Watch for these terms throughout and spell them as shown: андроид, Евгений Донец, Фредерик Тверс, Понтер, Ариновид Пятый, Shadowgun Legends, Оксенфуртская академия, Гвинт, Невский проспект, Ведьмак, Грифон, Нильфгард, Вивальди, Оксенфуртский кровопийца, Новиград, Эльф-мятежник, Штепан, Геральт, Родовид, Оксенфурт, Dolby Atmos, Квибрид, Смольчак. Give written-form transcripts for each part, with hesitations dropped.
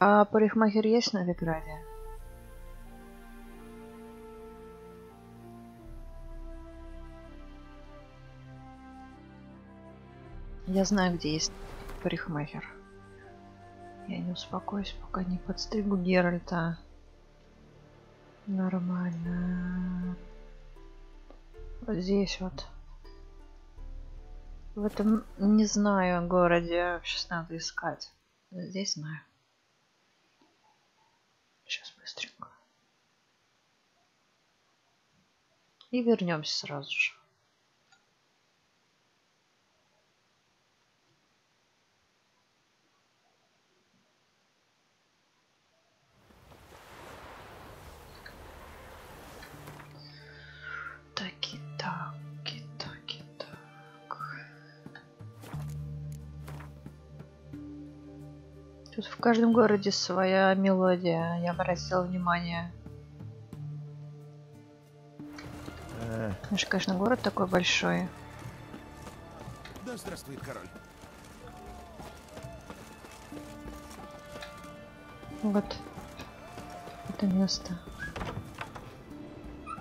А парикмахер есть в Новиграде? Я знаю, где есть парикмахер. Я не успокоюсь, пока не подстригу Геральта. Нормально. Вот здесь вот. В этом не знаю городе. Сейчас надо искать. Здесь знаю. Сейчас быстренько. И вернемся сразу же. Тут в каждом городе своя мелодия, я обратила внимание. Наш, конечно, город такой большой. Да здравствует король. Вот это место.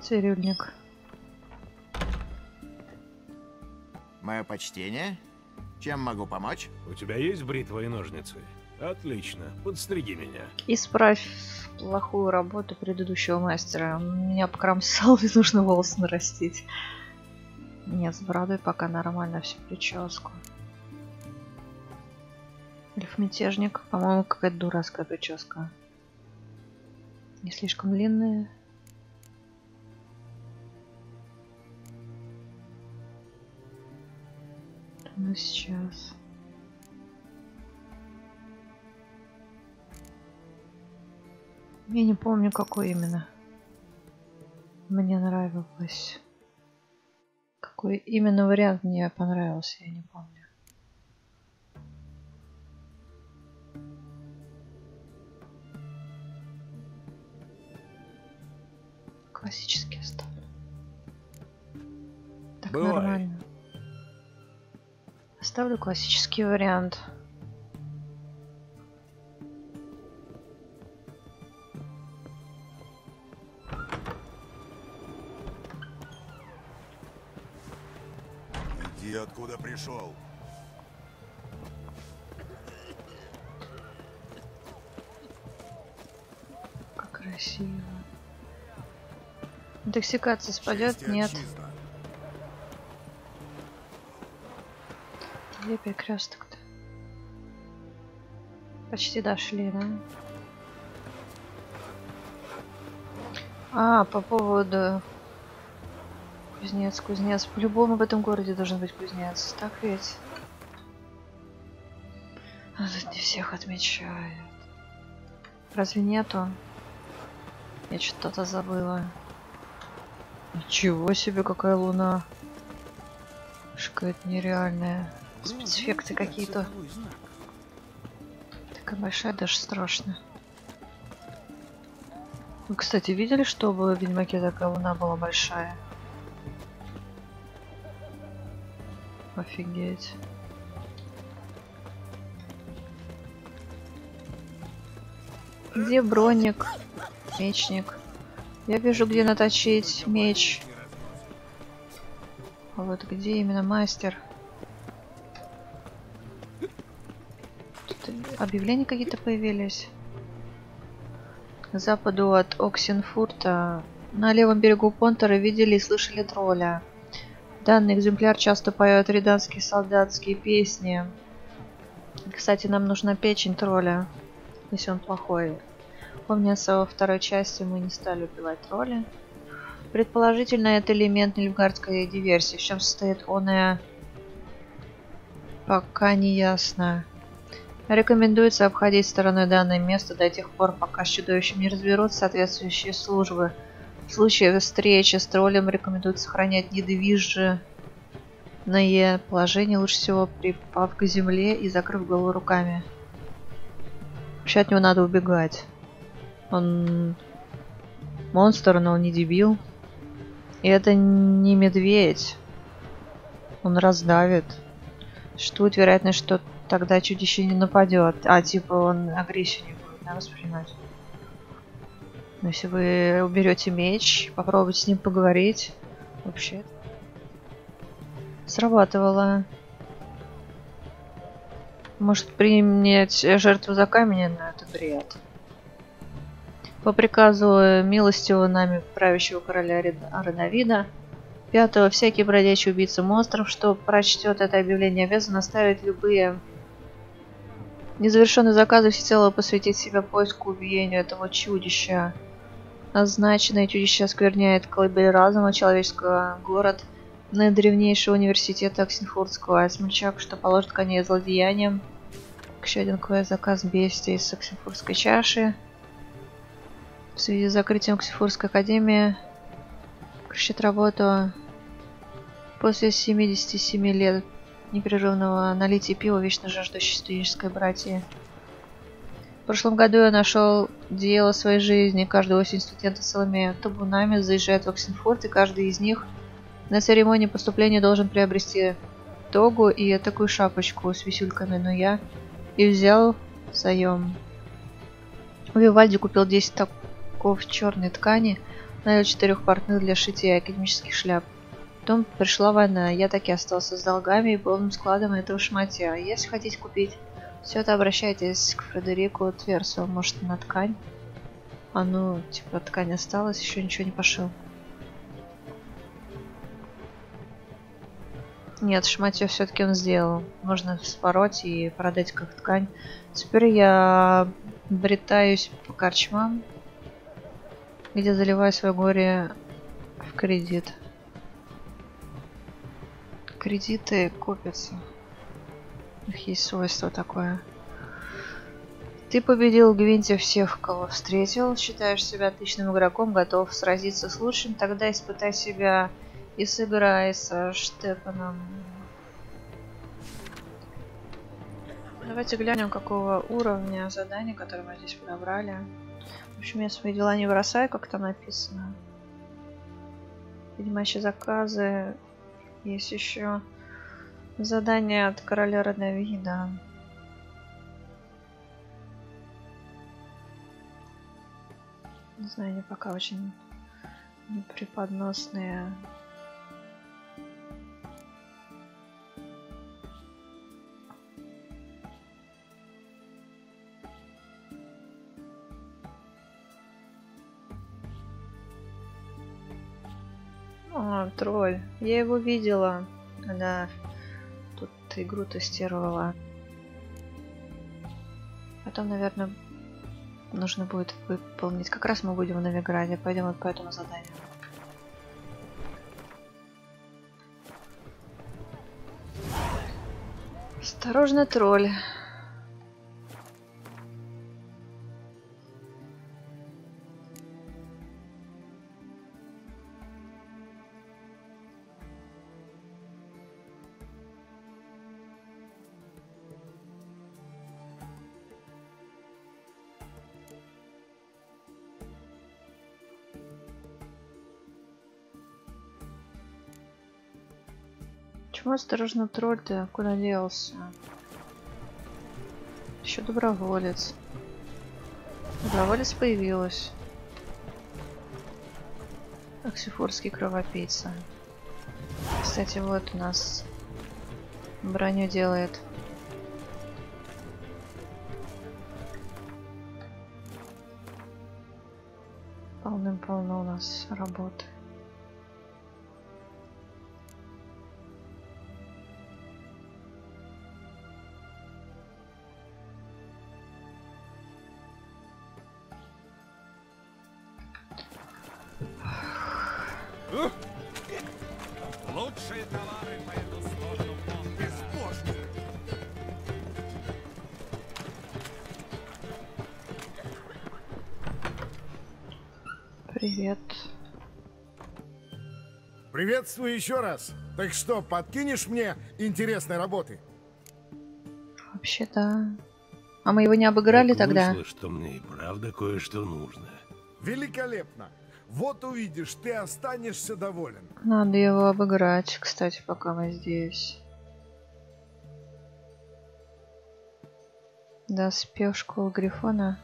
Цирюльник. Мое почтение. Чем могу помочь? У тебя есть бритва и ножницы? Отлично, подстриги меня. Исправь плохую работу предыдущего мастера. Он меня покромсал, и нужно волосы нарастить. Нет, с бородой пока нормально всю прическу. Эльф-мятежник, по-моему, какая-то дурацкая прическа. Не слишком длинная. Ну сейчас... Я не помню, какой именно мне нравилось. Какой именно вариант мне понравился, я не помню. Классический оставлю. Так, бывает. Нормально. Оставлю классический вариант. Откуда пришел? Как красиво. Интоксикация спадет? Нет. Где перекресток-то? Почти дошли, да? А, по поводу... Кузнец, кузнец. По-любому в этом городе должен быть кузнец. Так ведь? А тут не всех отмечают. Разве нету? Я что-то забыла. Ничего себе, какая луна. Какая-то нереальная. Спецэффекты какие-то. Такая большая, даже страшно. Вы, кстати, видели, что в Ведьмаке такая луна была большая? Офигеть. Где броник? Мечник. Я вижу, где наточить меч. А вот где именно мастер? Тут объявления какие-то появились. К западу от Оксенфурта на левом берегу Понтера видели и слышали тролля. Данный экземпляр часто поет риданские солдатские песни. Кстати, нам нужна печень тролля, если он плохой. Помнится, во второй части мы не стали убивать тролля. Предположительно, это элемент нильфгардской диверсии. В чем состоит он, и пока не ясно. Рекомендуется обходить стороной данное место до тех пор, пока с чудовищем не разберутся соответствующие службы. В случае встречи с троллем рекомендуют сохранять недвижное положение, лучше всего припав к земле и закрыв голову руками. Вообще от него надо убегать. Он монстр, но он не дебил. И это не медведь. Он раздавит. Существует вероятность, что тогда чудище не нападет. А, типа, он агрессию не будет, да, воспринимать. Но если вы уберете меч, попробуйте с ним поговорить. Вообще. Срабатывало. Может принять жертву за камень, но это бред. По приказу милостивого нами правящего короля Ариновида Пятого, всякий бродячий убийца монстров, что прочтет это объявление, обязан оставить любые незавершенные заказы, всецело посвятить себя поиску убиению этого чудища. Назначенное чудище оскверняет колыбель разума человеческого, город наидревнейшего университета Оксенфуртского, а Смольчак, что положит конец злодеяниям. Еще один квест, заказ бестия из Оксенфуртской чаши. В связи с закрытием Оксенфуртской академии прекращает работу после 77 лет непрерывного налития пива вечно жаждущей студенческой братьи. В прошлом году я нашел дело своей жизни. Каждую осень студенты целыми табунами заезжают в Оксенфурт, и каждый из них на церемонии поступления должен приобрести тогу и такую шапочку с висюльками. Но я и взял заем. Вивальди купил 10 таков черной ткани, нанял 4 портных для шитья академических шляп. Потом пришла война, я таки остался с долгами и полным складом этого шматья. Если хотите купить все это, обращайтесь к Фредерику Тверсу. Может, на ткань? А ну, типа, ткань осталась, еще ничего не пошил. Нет, шматье все-таки он сделал. Можно вспороть и продать как ткань. Теперь я бретаюсь по корчмам, где заливаю свое горе в кредит. Кредиты копятся. У них есть свойство такое. Ты победил, Гвинти, всех, кого встретил. Считаешь себя отличным игроком, готов сразиться с лучшим. Тогда испытай себя и сыграй со Штепаном. Давайте глянем, какого уровня задание, которое мы здесь подобрали. В общем, я свои дела не бросаю, как там написано. Видимо, еще заказы. Есть еще задание от короля Родовида. Не знаю, они пока очень непреподносные. О, тролль. Я его видела, когда тут игру тестировала. Потом, наверное, нужно будет выполнить. Как раз мы будем в Новиграде. Пойдем вот по этому заданию. Осторожно, тролль. Осторожно, тролль, ты куда делся? Еще доброволец. Доброволец появилась. Оксенфуртский кровопийца. Кстати, вот у нас броню делает. Полным-полно у нас работы. Привет. Приветствую еще раз. Так что, подкинешь мне интересной работы? Вообще-то... А мы его не обыграли так тогда? Вышло, что мне и правда кое-что нужно. Великолепно. Вот увидишь, ты останешься доволен. Надо его обыграть, кстати, пока мы здесь. Доспех школы Грифона.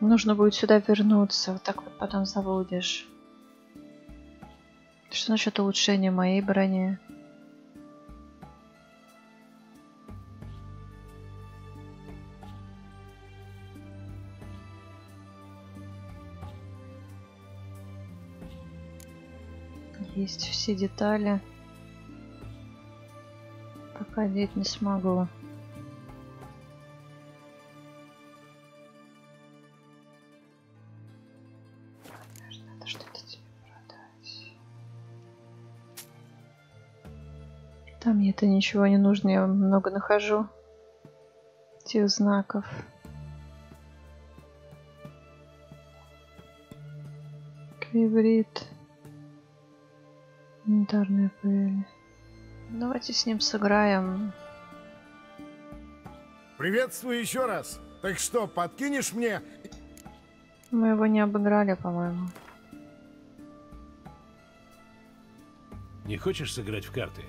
Нужно будет сюда вернуться. Вот так вот потом забудешь. Что насчет улучшения моей брони? Есть все детали. Пока одеть не смогу. Мне-то ничего не нужно, я много нахожу этих знаков. Квибрид. Инвентарные пыли. Давайте с ним сыграем. Приветствую еще раз. Так что, подкинешь мне? Мы его не обыграли, по-моему. Не хочешь сыграть в карты?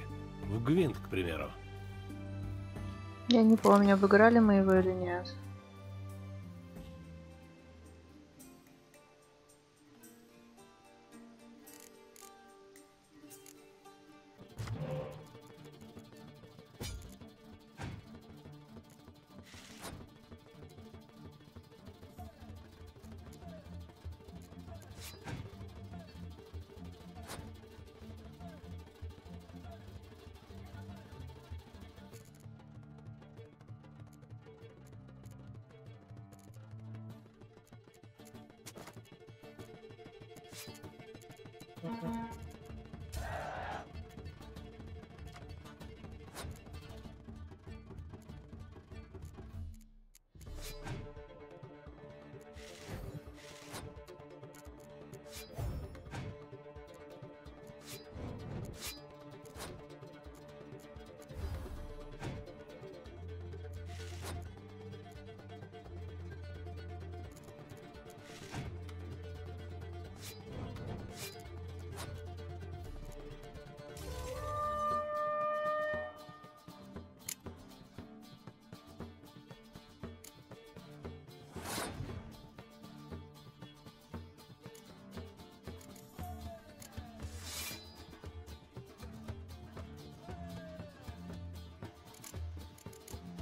В Гвинт, к примеру. Я не помню, обыграли мы его или нет.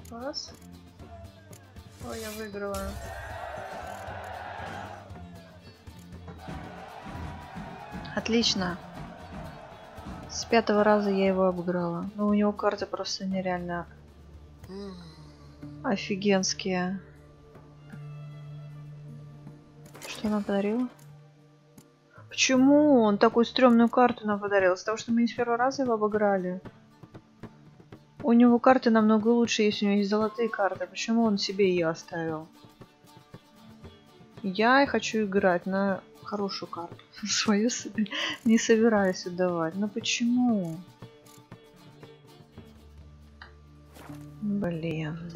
Класс. Ой, я выиграла. Отлично. С 5-го раза я его обыграла. Но у него карты просто нереально офигенские. Что она подарила? Почему он такую стрёмную карту нам подарил? Из-за того, что мы не с первого раза его обыграли. У него карты намного лучше, если у него есть золотые карты. Почему он себе ее оставил? Я хочу играть на хорошую карту. Свою себе не собираюсь отдавать. Но почему? Блин.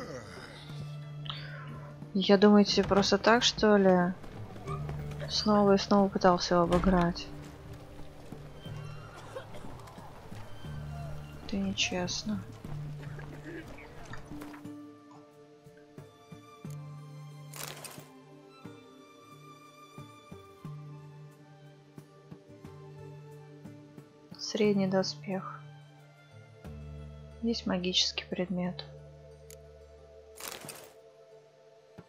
Я думаете, просто так, что ли? Снова и снова пытался его обыграть. Это нечестно. Средний доспех. Есть магический предмет.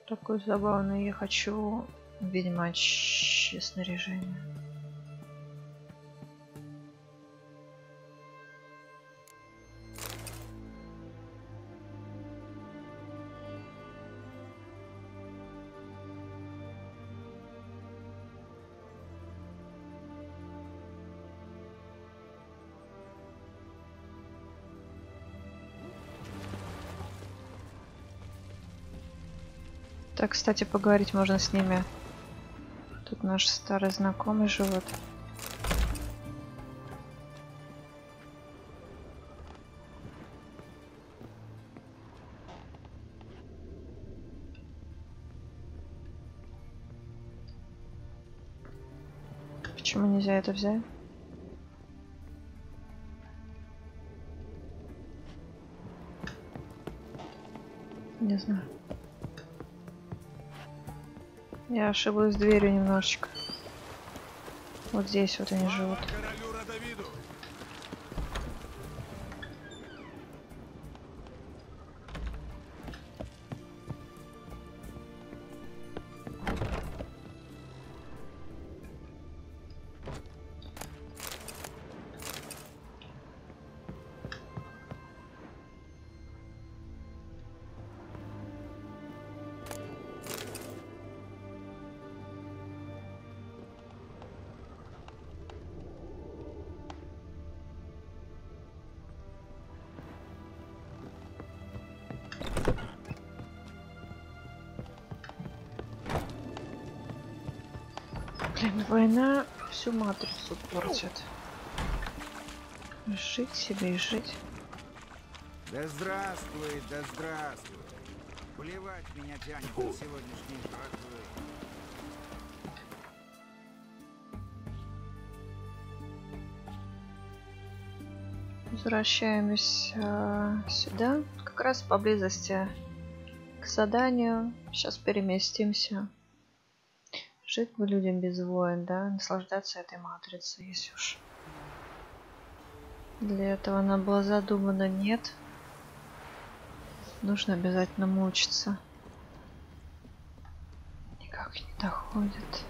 Такой забавный. Я хочу ведьмачье снаряжение. Так, кстати, поговорить можно с ними. Тут наши старые знакомые живут. Почему нельзя это взять? Не знаю. Я ошиблась дверью немножечко. Вот здесь вот они живут. Война всю матрицу портит. Жить себе и жить. Да здравствуй, да здравствуй. Плевать меня тянет на сегодняшний день. Возвращаемся сюда. Как раз поблизости к заданию. Сейчас переместимся. Жить бы людям без войн, да, наслаждаться этой матрицей, если уж для этого она была задумана, нет. Нужно обязательно мучиться. Никак не доходит.